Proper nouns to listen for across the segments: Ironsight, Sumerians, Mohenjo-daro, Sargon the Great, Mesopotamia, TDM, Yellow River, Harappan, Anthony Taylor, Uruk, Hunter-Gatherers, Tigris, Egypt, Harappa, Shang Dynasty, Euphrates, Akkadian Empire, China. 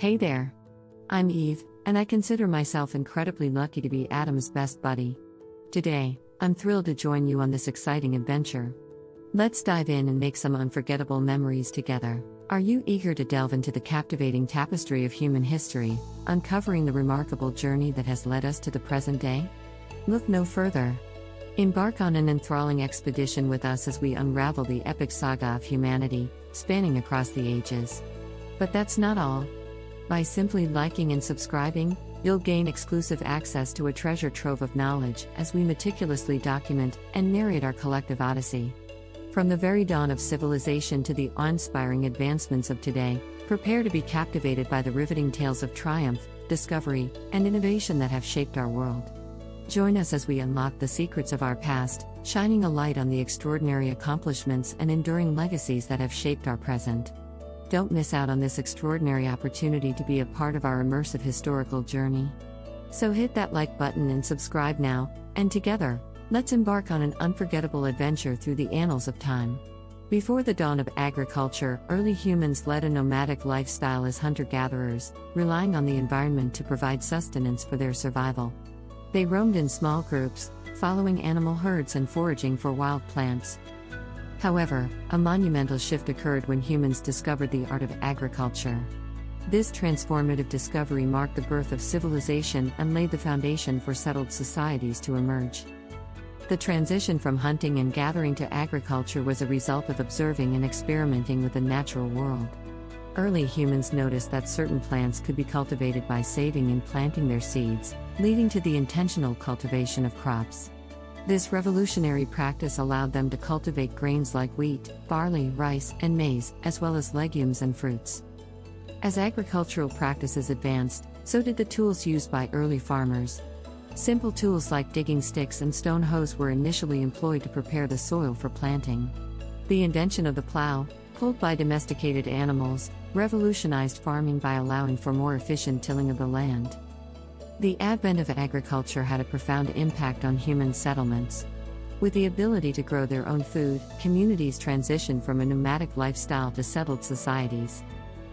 Hey there. I'm Eve, and I consider myself incredibly lucky to be Adam's best buddy. Today, I'm thrilled to join you on this exciting adventure. Let's dive in and make some unforgettable memories together. Are you eager to delve into the captivating tapestry of human history, uncovering the remarkable journey that has led us to the present day? Look no further. Embark on an enthralling expedition with us as we unravel the epic saga of humanity, spanning across the ages. But that's not all. By simply liking and subscribing, you'll gain exclusive access to a treasure trove of knowledge as we meticulously document and narrate our collective odyssey. From the very dawn of civilization to the awe-inspiring advancements of today, prepare to be captivated by the riveting tales of triumph, discovery, and innovation that have shaped our world. Join us as we unlock the secrets of our past, shining a light on the extraordinary accomplishments and enduring legacies that have shaped our present. Don't miss out on this extraordinary opportunity to be a part of our immersive historical journey. So hit that like button and subscribe now, and together, let's embark on an unforgettable adventure through the annals of time. Before the dawn of agriculture, early humans led a nomadic lifestyle as hunter-gatherers, relying on the environment to provide sustenance for their survival. They roamed in small groups, following animal herds and foraging for wild plants. However, a monumental shift occurred when humans discovered the art of agriculture. This transformative discovery marked the birth of civilization and laid the foundation for settled societies to emerge. The transition from hunting and gathering to agriculture was a result of observing and experimenting with the natural world. Early humans noticed that certain plants could be cultivated by saving and planting their seeds, leading to the intentional cultivation of crops. This revolutionary practice allowed them to cultivate grains like wheat, barley, rice, and maize, as well as legumes and fruits. As agricultural practices advanced, so did the tools used by early farmers. Simple tools like digging sticks and stone hoes were initially employed to prepare the soil for planting. The invention of the plow, pulled by domesticated animals, revolutionized farming by allowing for more efficient tilling of the land. The advent of agriculture had a profound impact on human settlements. With the ability to grow their own food, communities transitioned from a nomadic lifestyle to settled societies.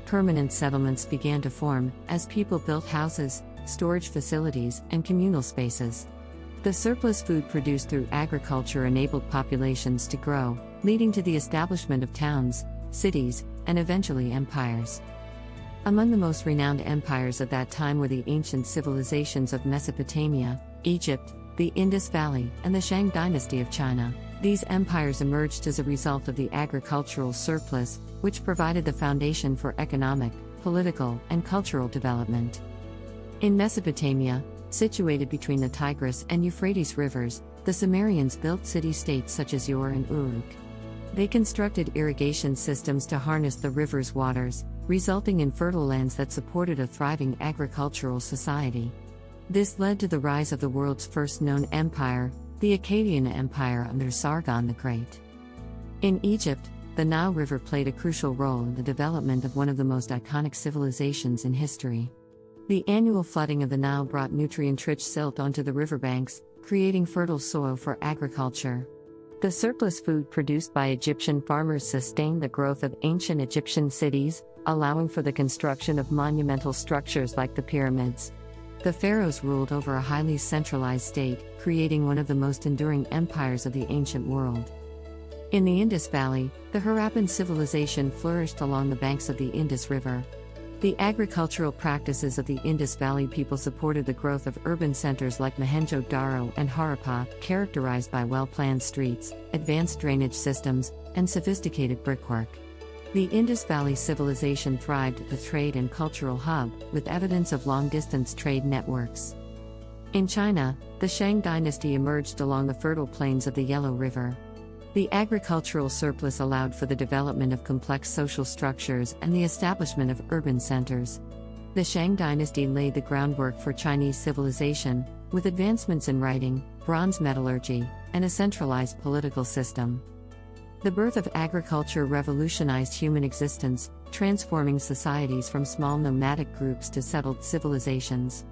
Permanent settlements began to form, as people built houses, storage facilities, and communal spaces. The surplus food produced through agriculture enabled populations to grow, leading to the establishment of towns, cities, and eventually empires. Among the most renowned empires of that time were the ancient civilizations of Mesopotamia, Egypt, the Indus Valley, and the Shang Dynasty of China. These empires emerged as a result of the agricultural surplus, which provided the foundation for economic, political, and cultural development. In Mesopotamia, situated between the Tigris and Euphrates rivers, the Sumerians built city-states such as Ur and Uruk. They constructed irrigation systems to harness the river's waters, resulting in fertile lands that supported a thriving agricultural society. This led to the rise of the world's first known empire, the Akkadian Empire under Sargon the Great. In Egypt, the Nile River played a crucial role in the development of one of the most iconic civilizations in history. The annual flooding of the Nile brought nutrient-rich silt onto the riverbanks, creating fertile soil for agriculture. The surplus food produced by Egyptian farmers sustained the growth of ancient Egyptian cities, allowing for the construction of monumental structures like the pyramids. The pharaohs ruled over a highly centralized state, creating one of the most enduring empires of the ancient world. In the Indus Valley, the Harappan civilization flourished along the banks of the Indus River. The agricultural practices of the Indus Valley people supported the growth of urban centers like Mohenjo-daro and Harappa, characterized by well-planned streets, advanced drainage systems, and sophisticated brickwork. The Indus Valley civilization thrived as a trade and cultural hub, with evidence of long-distance trade networks. In China, the Shang Dynasty emerged along the fertile plains of the Yellow River. The agricultural surplus allowed for the development of complex social structures and the establishment of urban centers. The Shang Dynasty laid the groundwork for Chinese civilization, with advancements in writing, bronze metallurgy, and a centralized political system. The birth of agriculture revolutionized human existence, transforming societies from small nomadic groups to settled civilizations.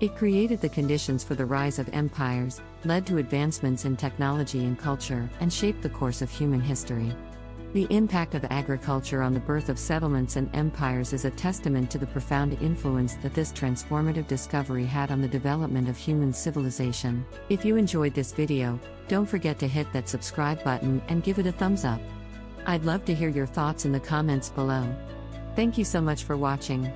It created the conditions for the rise of empires, led to advancements in technology and culture, and shaped the course of human history. The impact of agriculture on the birth of settlements and empires is a testament to the profound influence that this transformative discovery had on the development of human civilization. If you enjoyed this video, don't forget to hit that subscribe button and give it a thumbs up. I'd love to hear your thoughts in the comments below. Thank you so much for watching.